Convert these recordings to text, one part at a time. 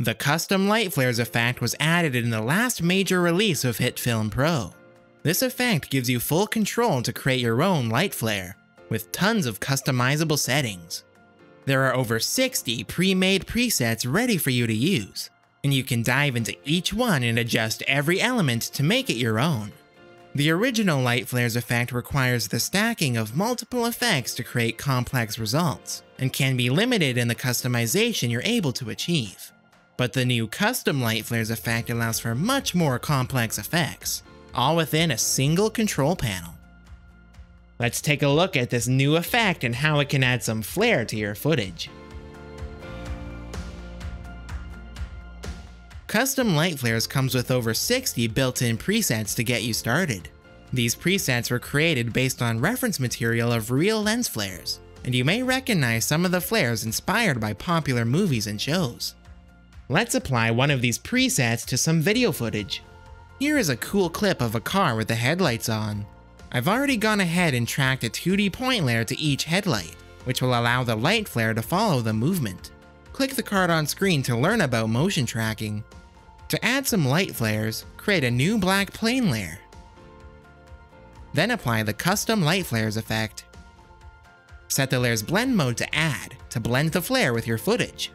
The custom light flares effect was added in the last major release of HitFilm Pro. This effect gives you full control to create your own light flare, with tons of customizable settings. There are over 60 pre-made presets ready for you to use, and you can dive into each one and adjust every element to make it your own. The original light flares effect requires the stacking of multiple effects to create complex results, and can be limited in the customization you're able to achieve. But the new custom light flares effect allows for much more complex effects, all within a single control panel. Let's take a look at this new effect and how it can add some flair to your footage. Custom light flares comes with over 60 built-in presets to get you started. These presets were created based on reference material of real lens flares, and you may recognize some of the flares inspired by popular movies and shows. Let's apply one of these presets to some video footage. Here is a cool clip of a car with the headlights on. I've already gone ahead and tracked a 2D point layer to each headlight, which will allow the light flare to follow the movement. Click the card on screen to learn about motion tracking. To add some light flares, create a new black plane layer. Then apply the custom light flares effect. Set the layer's blend mode to add to blend the flare with your footage.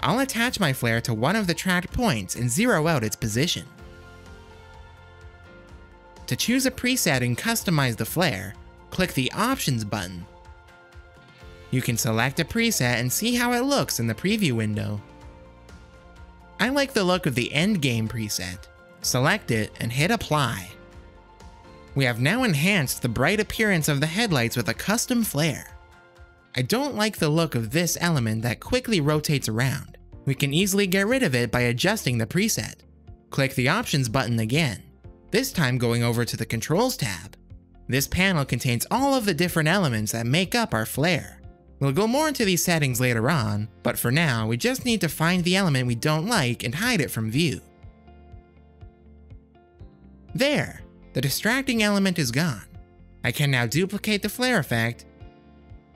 I'll attach my flare to one of the tracked points and zero out its position. To choose a preset and customize the flare, click the Options button. You can select a preset and see how it looks in the preview window. I like the look of the Endgame preset. Select it and hit Apply. We have now enhanced the bright appearance of the headlights with a custom flare. I don't like the look of this element that quickly rotates around. We can easily get rid of it by adjusting the preset. Click the Options button again, this time going over to the Controls tab. This panel contains all of the different elements that make up our flare. We'll go more into these settings later on, but for now, we just need to find the element we don't like and hide it from view. There! The distracting element is gone. I can now duplicate the flare effect,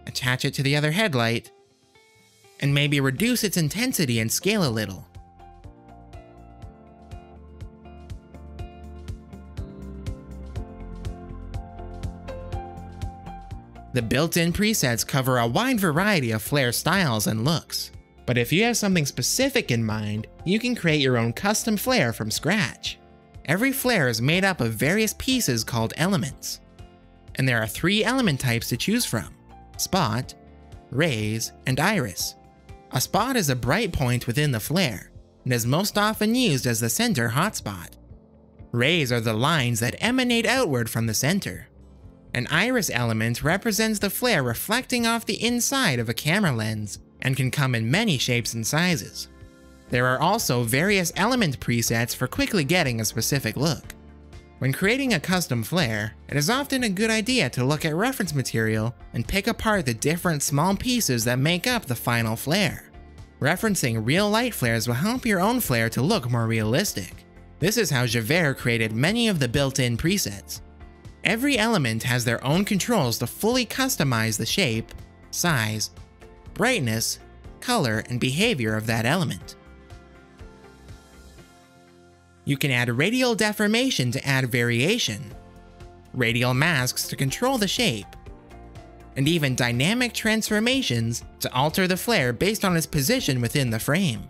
attach it to the other headlight, and maybe reduce its intensity and scale a little. The built-in presets cover a wide variety of flare styles and looks, but if you have something specific in mind, you can create your own custom flare from scratch. Every flare is made up of various pieces called elements, and there are 3 element types to choose from: spot, rays, and iris. A spot is a bright point within the flare, and is most often used as the center hotspot. Rays are the lines that emanate outward from the center. An iris element represents the flare reflecting off the inside of a camera lens, and can come in many shapes and sizes. There are also various element presets for quickly getting a specific look. When creating a custom flare, it is often a good idea to look at reference material and pick apart the different small pieces that make up the final flare. Referencing real light flares will help your own flare to look more realistic. This is how Javert created many of the built-in presets. Every element has their own controls to fully customize the shape, size, brightness, color, and behavior of that element. You can add radial deformation to add variation, radial masks to control the shape, and even dynamic transformations to alter the flare based on its position within the frame.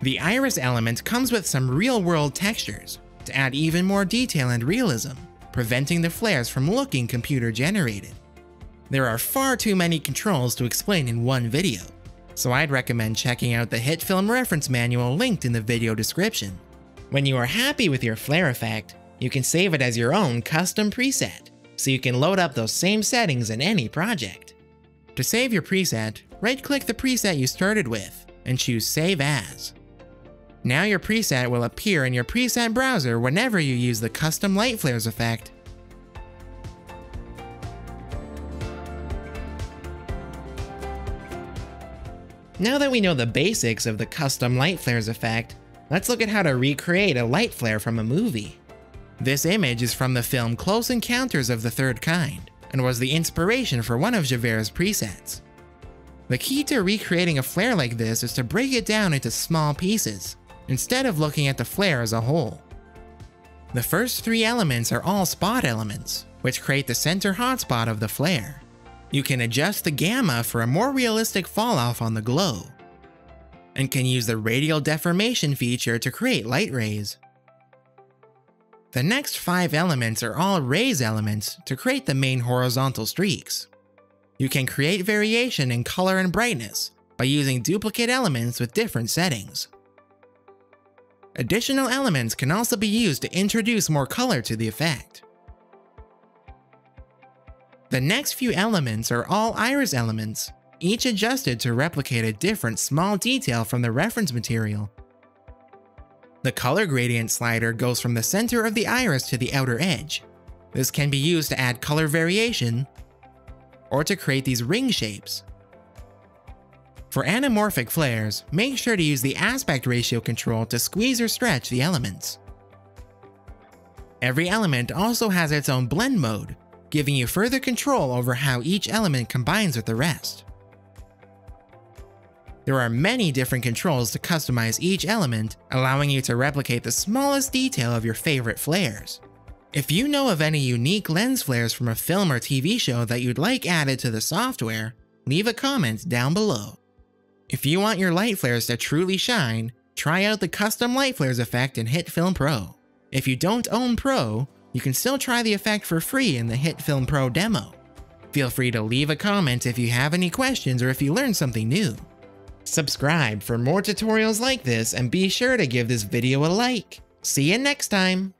The iris element comes with some real-world textures to add even more detail and realism, preventing the flares from looking computer-generated. There are far too many controls to explain in one video, so I'd recommend checking out the HitFilm reference manual linked in the video description. When you are happy with your flare effect, you can save it as your own custom preset, so you can load up those same settings in any project. To save your preset, right-click the preset you started with and choose Save As. Now your preset will appear in your preset browser whenever you use the custom light flares effect. Now that we know the basics of the custom light flares effect, let's look at how to recreate a light flare from a movie. This image is from the film Close Encounters of the Third Kind, and was the inspiration for one of Javert's presets. The key to recreating a flare like this is to break it down into small pieces, instead of looking at the flare as a whole. The first three elements are all spot elements, which create the center hotspot of the flare. You can adjust the gamma for a more realistic falloff on the glow, and can use the radial deformation feature to create light rays. The next five elements are all rays elements to create the main horizontal streaks. You can create variation in color and brightness by using duplicate elements with different settings. Additional elements can also be used to introduce more color to the effect. The next few elements are all iris elements, each adjusted to replicate a different small detail from the reference material. The color gradient slider goes from the center of the iris to the outer edge. This can be used to add color variation, or to create these ring shapes. For anamorphic flares, make sure to use the aspect ratio control to squeeze or stretch the elements. Every element also has its own blend mode, giving you further control over how each element combines with the rest. There are many different controls to customize each element, allowing you to replicate the smallest detail of your favorite flares. If you know of any unique lens flares from a film or TV show that you'd like added to the software, leave a comment down below. If you want your light flares to truly shine, try out the Custom Light Flares effect in HitFilm Pro. If you don't own Pro, you can still try the effect for free in the HitFilm Pro demo. Feel free to leave a comment if you have any questions or if you learned something new. Subscribe for more tutorials like this and be sure to give this video a like. See you next time!